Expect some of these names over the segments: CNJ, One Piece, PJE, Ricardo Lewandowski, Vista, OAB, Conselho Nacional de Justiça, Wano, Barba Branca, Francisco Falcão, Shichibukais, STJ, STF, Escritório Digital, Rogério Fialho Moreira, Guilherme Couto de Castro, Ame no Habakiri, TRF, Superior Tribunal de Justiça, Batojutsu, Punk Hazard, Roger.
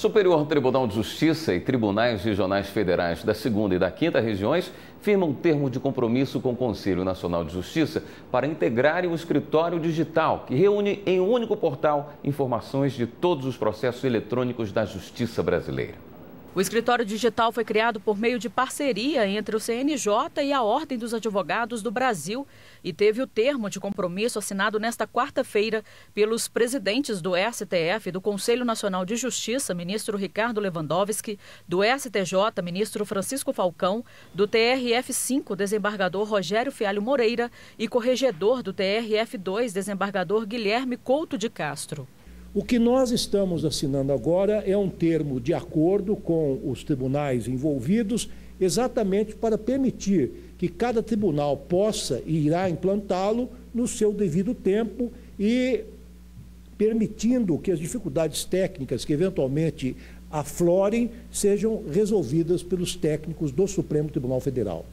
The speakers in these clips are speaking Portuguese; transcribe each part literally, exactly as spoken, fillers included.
Superior Tribunal de Justiça e Tribunais Regionais Federais da segunda e da quinta regiões firmam um termo de compromisso com o Conselho Nacional de Justiça para integrar o escritório digital, que reúne em um único portal informações de todos os processos eletrônicos da Justiça brasileira. O escritório digital foi criado por meio de parceria entre o C N J e a Ordem dos Advogados do Brasil e teve o termo de compromisso assinado nesta quarta-feira pelos presidentes do S T F, do Conselho Nacional de Justiça, ministro Ricardo Lewandowski, do S T J, ministro Francisco Falcão, do T R F cinco, desembargador Rogério Fialho Moreira e corregedor do T R F dois, desembargador Guilherme Couto de Castro. O que nós estamos assinando agora é um termo de acordo com os tribunais envolvidos, exatamente para permitir que cada tribunal possa e irá implantá-lo no seu devido tempo e permitindo que as dificuldades técnicas que eventualmente aflorem sejam resolvidas pelos técnicos do Supremo Tribunal Federal.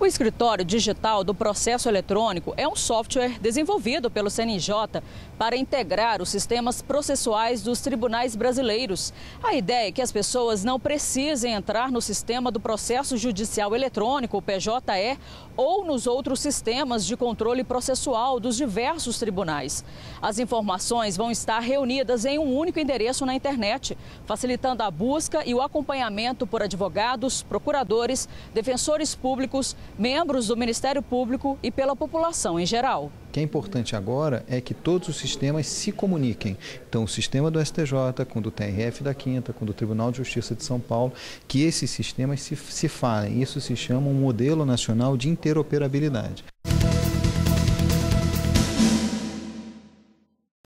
O escritório digital do processo eletrônico é um software desenvolvido pelo C N J para integrar os sistemas processuais dos tribunais brasileiros. A ideia é que as pessoas não precisem entrar no sistema do processo judicial eletrônico, o P J E, ou nos outros sistemas de controle processual dos diversos tribunais. As informações vão estar reunidas em um único endereço na internet, facilitando a busca e o acompanhamento por advogados, procuradores, defensores públicos, membros do Ministério Público e pela população em geral. O que é importante agora é que todos os sistemas se comuniquem. Então, o sistema do S T J, com o do T R F da Quinta, com o do Tribunal de Justiça de São Paulo, que esses sistemas se, se falem. Isso se chama um modelo nacional de interoperabilidade.